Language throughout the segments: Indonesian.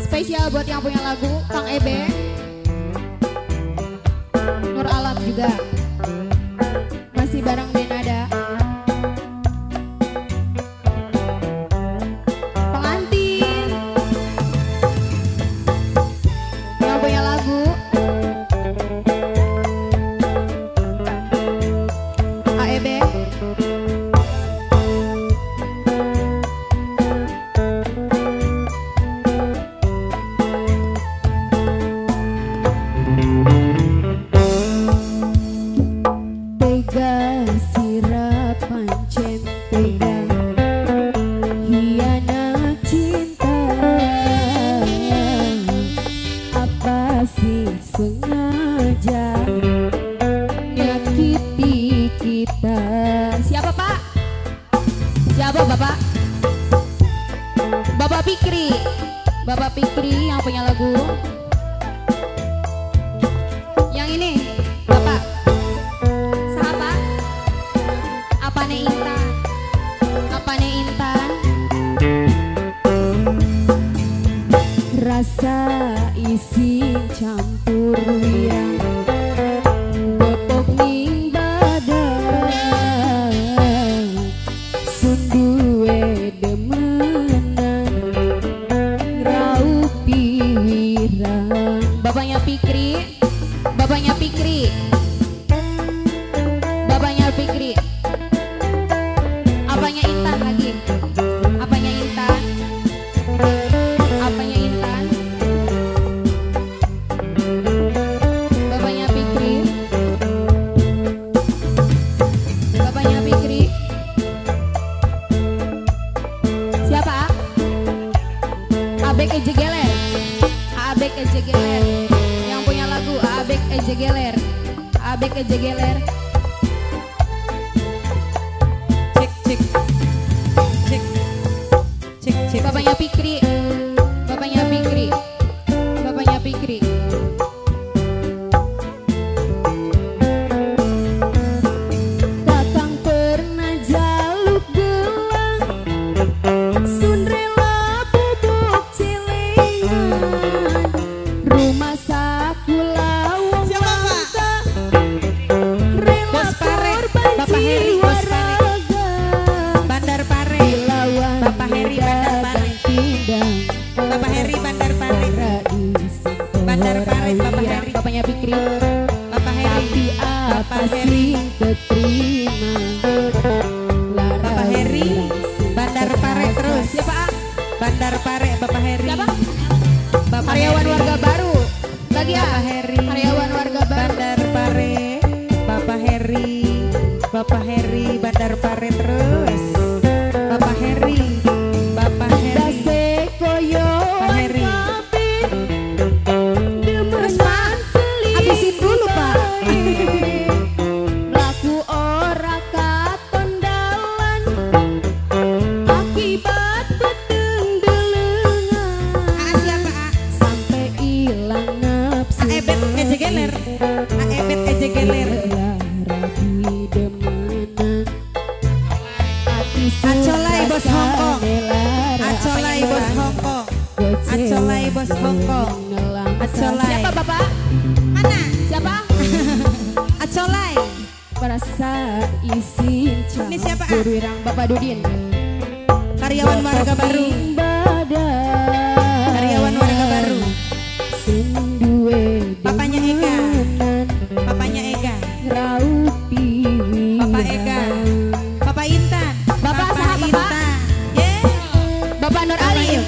Spesial buat yang punya lagu, Kang Ebe, Nur Alam juga. Masih bareng Benada. Pengantin. Yang punya lagu, AEB. Siapa Bapak? Bapak Pikri. Bapak Pikri yang punya lagu. Yang ini, Bapak. Siapa? Apane Intan? Apane Intan? Rasa isi campur yang Pikri, apanya Intan lagi, apanya Intan, bapaknya Pikri, siapa? Abek Ejegeler, Abek Ejegeler, yang punya lagu Abek Ejegeler, Abek Ejegeler. Bapaknya Pikri, bapaknya Pikri, bapaknya Pikri. Kakang pernah jaluk gelang, sun rela butuh cilingan. Rumah saku lawang mata, rela korban jiwa raga. Bandar Pare, Bapak Heri Bandar Pare. Bapak Heri Bandar Pare, Bandar Pare, Bapak Heri, bapaknya Pikri, Bapak Heri, Bapak Heri, Bapak Heri, Bandar Pare terus, siapa? Bandar Pare, Bapak Heri, karyawan warga baru, lagi ya, karyawan warga baru, Bandar Pare, Bapak Heri, Bandar Pare terus, Bapak Heri. Acolay bos Hongkong, Acolay bos Hongkong, Acolay bos Hongkong, Acolay. Siapa Bapak? Mana? Siapa? Acolay. Merasa isi campur wirang Bapak Dudin. Karyawan warga baru. Karyawan warga baru. Bapaknya Ega. Bapaknya Ega. Bapak Ega. Bapak Intan. Bapak sahabat Bapak, yeah. Bapak Nur Alim,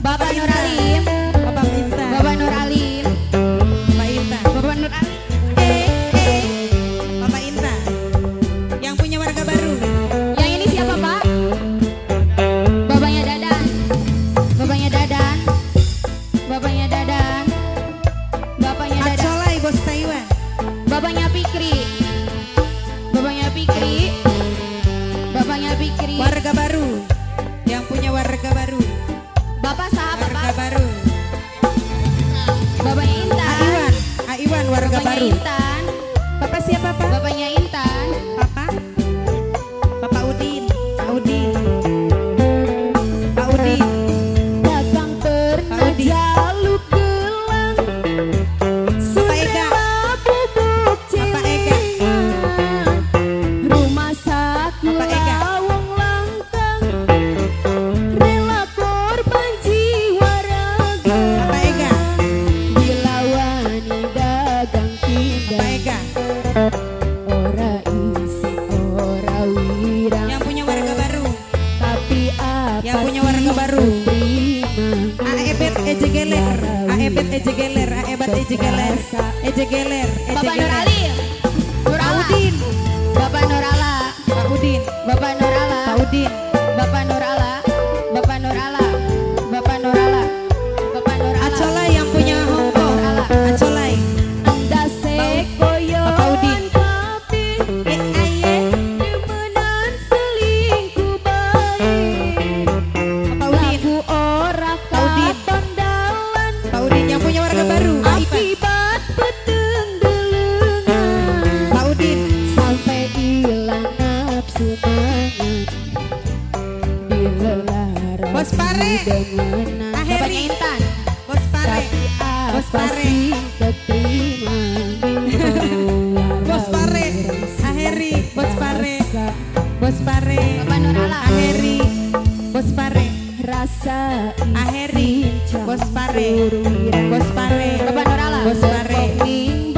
Bapak Nur Alim, Bapak Nur Alim, Bapak Intan, Bapak Nur Alim, Bapak Intan, yang punya warga baru. Yang ini siapa Pak? Bapaknya Dadan, Bapaknya Dadan, Bapaknya Dadan, Bapaknya Dadan. Acolay bos Taiwan, Bapaknya Pikri, Bapaknya Pikri. Bapaknya Pikri, warga baru, yang punya warga baru. Bapak sahabat warga baru. Bapaknya Intan. Aiwan warga baru. Intan. Bapak siapa Pak? Bapaknya Intan. Bapak Udin. Ejegeler, Bapak Nur Alim, Nur Alam, Bapak Nur Alam, Pak Udin, Bapak Nur Alam, Pak Udin, Bapak Nur Alam, Bapak Nur Alam, Bapak Nur Alam, Bapak Nur Alam, Acolay yang punya Hongkong, Acolay, Bapak Udin, bapaknya Intan, Bos Pare, Bos Pare, Bos Pare, Heri, Bos Pare, Bos Pare, Bapak Nur Alam, Heri, Bos Pare, rasa Heri, Bos Pare, Bos Pare, Bapak Nur Alam, Bos Pare, Heri,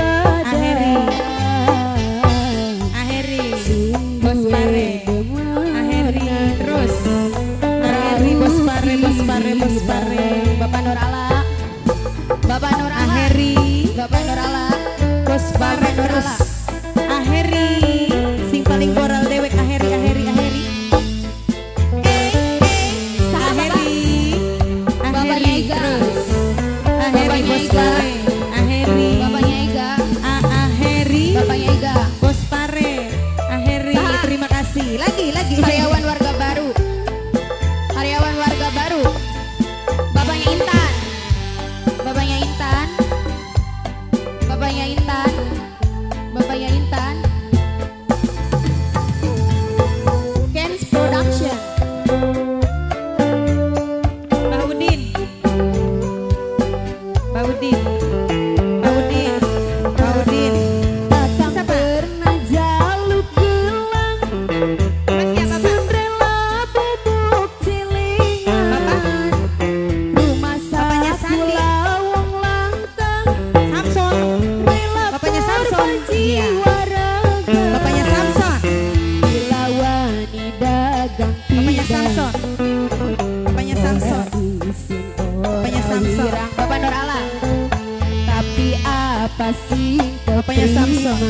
Heri, Bos Pare, Heri, terus. Bos Pare, Bapak Nur Alam, Bapak Nur Alam, Heri, Bapak Nur Alam, Bos Pare terus, Heri, sing paling moral dewek, Heri, Heri, Heri, Heri, Heri terus, Heri Bos Pare, Heri, Bapaknya Ega, Heri, Bapaknya Ega, Bos Pare, Heri, terima kasih, lagi karyawan warga baru. Bapak Nur Alam, tapi apa sih bapaknya Samsung,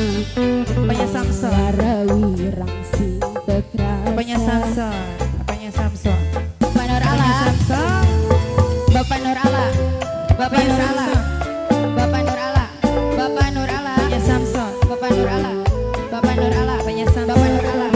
bapaknya Samsung, wirang sing tekrasa, bapaknya Samsung, bapaknya Samsung, Bapak Nur Alam, Bapak Nur Alam, Bapak Nur Alam, Bapak Nur Alam, Bapak Nur Alam, bapaknya Samsung, Bapak Nur Alam, Bapak Nur Alam, bapaknya Samsung, Bapak Nur Alam.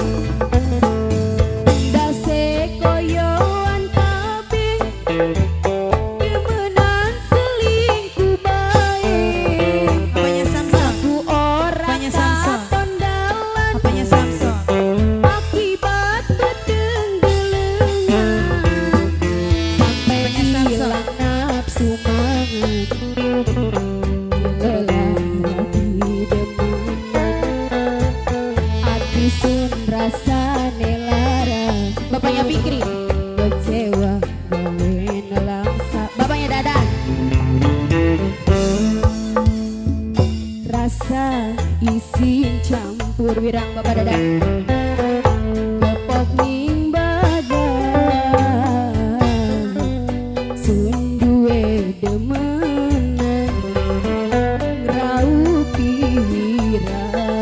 Bapaknya Pikri, kecewa, bapaknya Dadan, rasa isi campur wirang Bapak Dadan, gepok nimbadan, sun duwe demenan, raupi wirang.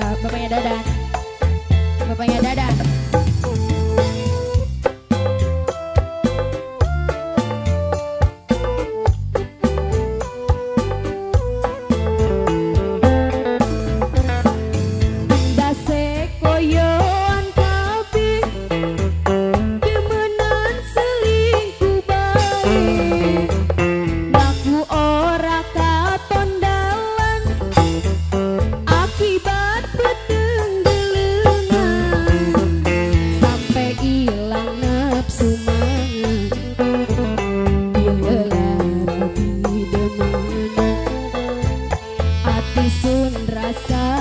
Bapaknya Dadan. Bapaknya Dadan. Sun rasa